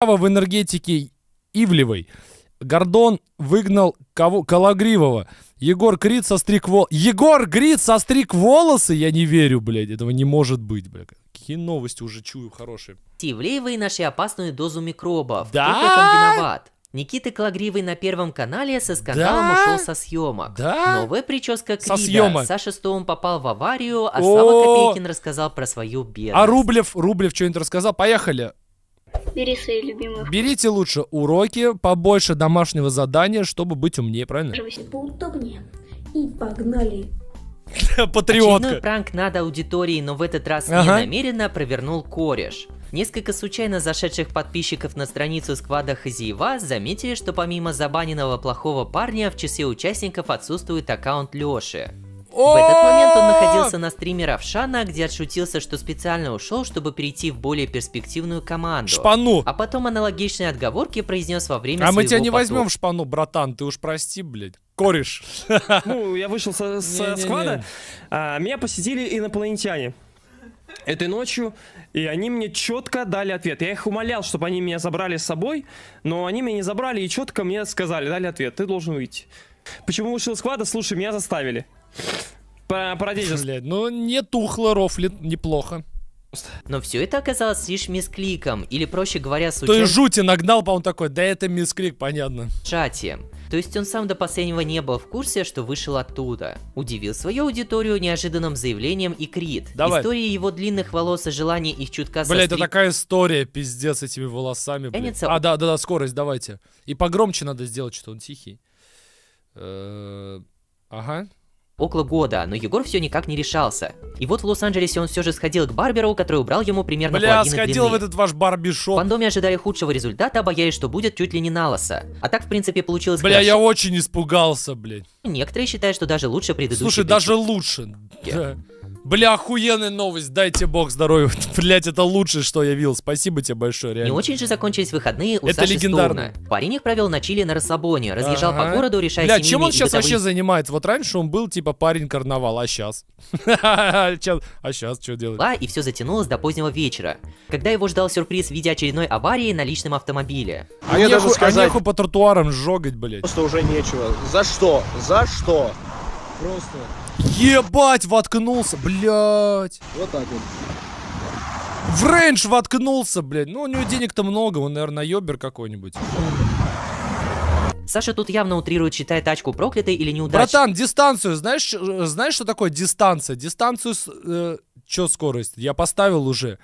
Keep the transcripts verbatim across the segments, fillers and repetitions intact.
В энергетике Ивлеевой. Гордон выгнал кого? Кологривого. Егор Крид состриг волосы. Егор Крид состриг волосы? Я не верю, блядь. Этого не может быть, блядь. Какие новости уже чую хорошие. Ивлеевой нашли опасную дозу микробов. Да? Кто в этом виноват? Никита Кологривый на Первом канале со скандалом да? ушел со съемок. Да? Новая прическа Крида. Саша Стоун попал в аварию, а Слава Копейкин рассказал про свою бедность. А Рублев? Рублев что-нибудь рассказал? Поехали. Бери свои любимые. Берите лучше уроки, побольше домашнего задания, чтобы быть умнее, правильно? Поудобнее. И погнали. Патриотка. Очередной пранк над аудиторией, но в этот раз ага. ненамеренно провернул кореш. Несколько случайно зашедших подписчиков на страницу склада Хазиева заметили, что помимо забаненного плохого парня в числе участников отсутствует аккаунт Лёши. В этот момент он находился на стриме Равшана, где отшутился, что специально ушел, чтобы перейти в более перспективную команду. Шпану! А потом аналогичные отговорки произнес во время своего... А мы тебя не возьмем в шпану, братан, ты уж прости, блядь. Кореш. Ну, я вышел со склада, меня посетили инопланетяне этой ночью, и они мне четко дали ответ. Я их умолял, чтобы они меня забрали с собой, но они меня не забрали и четко мне сказали, дали ответ, ты должен уйти. Почему вышел из склада? Слушай, меня заставили. Блядь, ну не тухло, рофлит неплохо. Но все это оказалось лишь мискликом, или проще говоря, случайно... То есть жути нагнал, по-моему, такой, да это мисклик, понятно. Шатием. То есть он сам до последнего не был в курсе, что вышел оттуда. Удивил свою аудиторию неожиданным заявлением и Крид. Давай. История его длинных волос и желание их чутка сострить... Бля, это такая история, пиздец, этими волосами, блядь. Тянется... А, да-да-да, скорость, давайте. И погромче надо сделать, что он тихий. Э-э- ага. Около года, но Егор все никак не решался. И вот в Лос-Анджелесе он все же сходил к барберу, который убрал ему примерно половину длины. Бля, сходил в этот ваш барбершоп. В фандоме ожидали худшего результата, боялись, что будет чуть ли не налоса. А так, в принципе, получилось... Бля, хорошо. Я очень испугался, блядь. Некоторые считают, что даже лучше предыдущий... Слушай, предыдущий. даже лучше. Да. Бля, охуенная новость, дайте бог здоровья. Блять, это лучшее, что я видел. Спасибо тебе большое, реально. Не очень же закончились выходные у это Саши легендарно. Стоуна. Парень их провел на чили на расслабоне, разъезжал ага. по городу, решая семейные и бытовые... Бля, чем он сейчас вообще занимает? Вот раньше он был типа парень-карнавал, а сейчас? А сейчас что делать? И все затянулось до позднего вечера, когда его ждал сюрприз в виде очередной аварии на личном автомобиле. А я даже сказать... по тротуарам жогать, блять. Просто уже нечего. За что? За что? Просто... Ебать, воткнулся, блядь. Вот так вот. В рейндж воткнулся, блядь. Ну, у него денег-то много, он, наверное, ёбер какой-нибудь. Саша тут явно утрирует, считая тачку проклятой или неудачной. Братан, дистанцию, знаешь, знаешь, что такое дистанция? Дистанцию, э, чё скорость? Я поставил уже.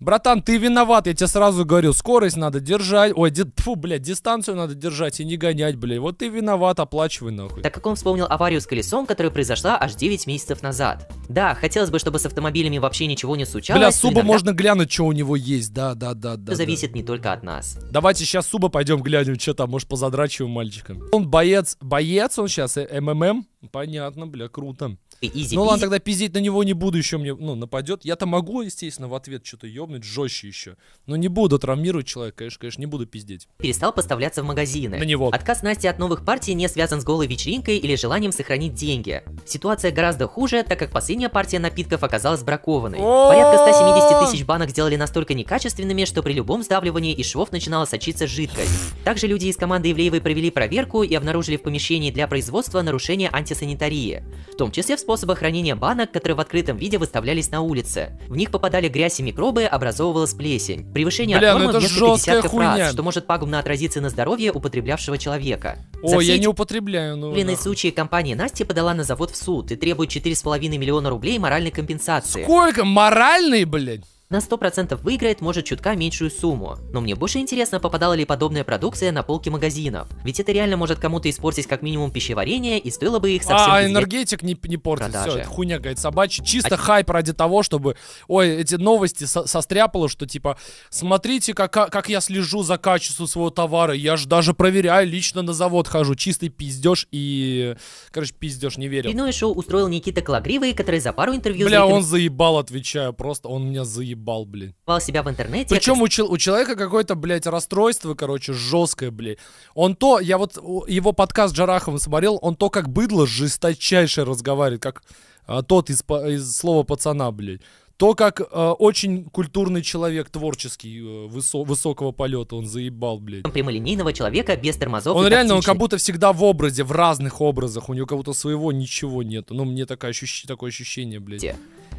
Братан, ты виноват, я тебе сразу говорю, скорость надо держать, ой, ди... Фу, блядь, дистанцию надо держать и не гонять, блядь, вот ты виноват, оплачивай нахуй. Так как он вспомнил аварию с колесом, которая произошла аж девять месяцев назад. Да, хотелось бы, чтобы с автомобилями вообще ничего не случалось. Бля, Суба иногда... можно глянуть, что у него есть, да-да-да. да. Зависит да. не только от нас. Давайте сейчас Суба пойдем глянем, что там, может позадрачиваем мальчиком. Он боец, боец он сейчас, МММ, понятно, бля, круто. Изи, ну изи. Ладно, тогда пиздеть на него не буду, еще мне ну, нападет. Я-то могу, естественно, в ответ что-то ёбнуть, жестче еще. Но не буду травмировать человека, конечно, конечно, не буду пиздеть. Перестал поставляться в магазины. На него. Отказ Насти от новых партий не связан с голой вечеринкой или желанием сохранить деньги. Ситуация гораздо хуже, так как последняя партия напитков оказалась бракованной. Порядка ста семидесяти тысяч банок сделали настолько некачественными, что при любом сдавливании из швов начинала сочиться жидкость. Также люди из команды Ивлеевой провели проверку и обнаружили в помещении для производства нарушения антисанитарии. В том числе в способы хранения банок, которые в открытом виде выставлялись на улице. В них попадали грязь и микробы, образовывалась плесень. Превышение от нормы в несколько десятков раз, что может пагубно отразиться на здоровье употреблявшего человека. Ой, я не употребляю. В длинной случае компания Насти подала на завод в суд и требует четыре с половиной миллиона рублей моральной компенсации. Сколько? Моральный, блядь? На сто процентов выиграет, может, чутка меньшую сумму. Но мне больше интересно, попадала ли подобная продукция на полки магазинов. Ведь это реально может кому-то испортить как минимум пищеварение, и стоило бы их совсем... А, энергетик не, не портит, все, это хуйня какая-то собачья. Чисто а... хайп ради того, чтобы... Ой, эти новости со состряпало, что типа, смотрите, как, как я слежу за качеством своего товара, я же даже проверяю, лично на завод хожу. Чистый пиздеж и... Короче, пиздеж, не верю. Иное шоу устроил Никита Кологривый, который за пару интервью... Бля, он заебал, отвечаю, просто он меня заебал. Бал, блин. Бал себя в интернете. Причем у, чел у человека какое-то, блядь, расстройство, короче, жесткое, блядь. Он то, я вот его подкаст с Джараховым смотрел, он то как быдло жесточайше разговаривает, как а, тот из, из слова пацана, блядь. То, как э, очень культурный человек, творческий, э, высо высокого полета, он заебал, блядь. Прямолинейного человека, без тормозов. Он реально, он как будто всегда в образе, в разных образах. У него как будто своего ничего нету. Ну, мне такое, ощущ... такое ощущение, блядь.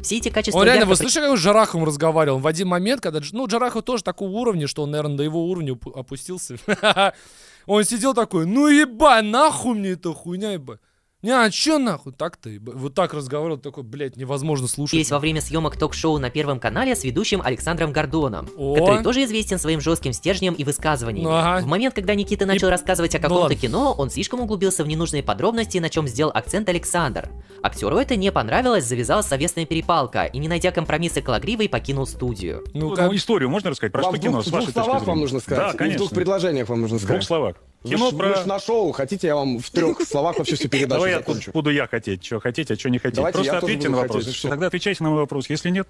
Все эти качества... Он реально, ярко... вы слышали, как с Джараховым разговаривал? В один момент, когда... Ну, Джарахов тоже такого уровня, что он, наверное, до его уровня опустился. Он сидел такой, ну ебать, нахуй мне эта хуйня, ебать. Не, а чё нахуй? Так-то вот так разговаривал, такой, блядь, невозможно слушать. Есть во время съемок ток-шоу на Первом канале с ведущим Александром Гордоном, о, который тоже известен своим жестким стержнем и высказываниями. Ага. В момент, когда Никита начал и... рассказывать о каком-то ну, кино, он слишком углубился в ненужные подробности, на чем сделал акцент Александр. Актеру это не понравилось, завязалась совестная перепалка, и, не найдя компромисса, Кологривый покинул студию. Ну, как... ну, историю можно рассказать? Про вам что кино? В двух, с вашей словах вам нужно сказать? Да, конечно. В двух предложениях вам нужно сказать. В двух словах. Кино вы, про... вы ж на шоу, хотите, я вам в трех словах вообще всю передачу Давай закончу. Я буду я хотеть, что хотите, а что не хотите. Давайте просто ответьте на вопрос. Хотеть, Тогда отвечайте на мой вопрос. Если нет,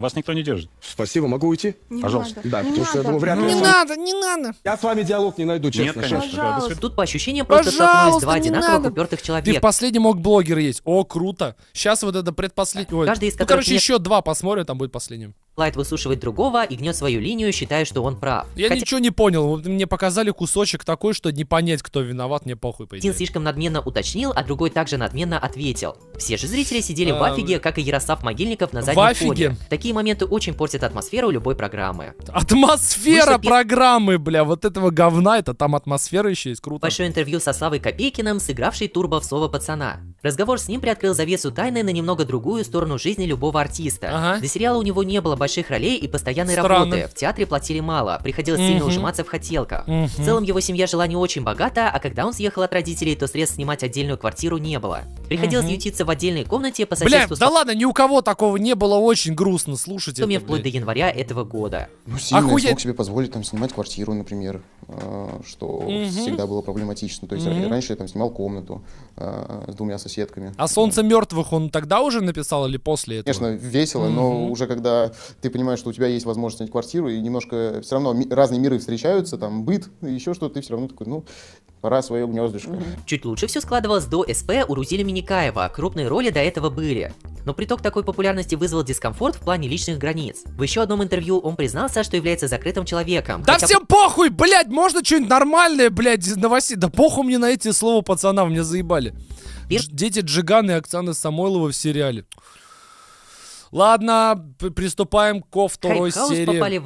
вас никто не держит. Спасибо, могу уйти? Не Пожалуйста. Надо. Да, не потому надо. Что я думаю, вряд ли... Не надо, не надо. Я с вами диалог не найду, честно. Нет, конечно. Да, тут по ощущениям просто столкнулись два одинаковых надо. упертых человека. Ты в последний блогер есть. О, круто. Сейчас вот это предпоследний... Каждый из ну, короче, нет... еще два посмотрим, там будет последним. Лайт высушивает другого и гнет свою линию, считая, что он прав. Я Хотя... ничего не понял. Мне показали кусочек такой, что не понять, кто виноват, мне похуй. По Один слишком надменно уточнил, а другой также надменно ответил. Все же зрители сидели а... в афиге, как и Ярослав Могильников на заднем фоне. Такие моменты очень портят атмосферу любой программы. Атмосфера Вышла... программы, бля, вот этого говна, это там атмосфера еще есть, круто. Большое интервью со Славой Копейкиным, сыгравший турбо в слово пацана. Разговор с ним приоткрыл завесу тайны на немного другую сторону жизни любого артиста. Ага. Для сериала у него не было большого больших ролей и постоянной Странно. работы. В театре платили мало, приходилось сильно угу. ужиматься в хотелках. Угу. В целом его семья жила не очень богато, а когда он съехал от родителей, то средств снимать отдельную квартиру не было. Приходилось угу. ютиться в отдельной комнате по соседству... Бля, с... да ладно, ни у кого такого не было, очень грустно, слушайте. Вплоть блядь. до января этого года. Ну, сильно Охуя... я смог себе позволить там снимать квартиру, например, э, что угу. всегда было проблематично. То есть угу. раньше я там снимал комнату э, с двумя соседками. А «Солнце мертвых» он тогда уже написал или после этого? Конечно, весело, угу. но уже когда... ты понимаешь, что у тебя есть возможность снять квартиру, и немножко все равно разные миры встречаются, там быт, еще что-то, ты все равно такой, ну, пора свое гнездышко. Чуть лучше все складывалось до СП у Рузиля Минникаева, крупные роли до этого были. Но приток такой популярности вызвал дискомфорт в плане личных границ. В еще одном интервью он признался, что является закрытым человеком. Да хотя... всем похуй, блядь, можно что-нибудь нормальное, блядь, из новостей? Да похуй мне на эти слова пацана, меня заебали. Пер... Дети Джиган и Оксаны Самойлова в сериале. Ладно, приступаем ко второй серии.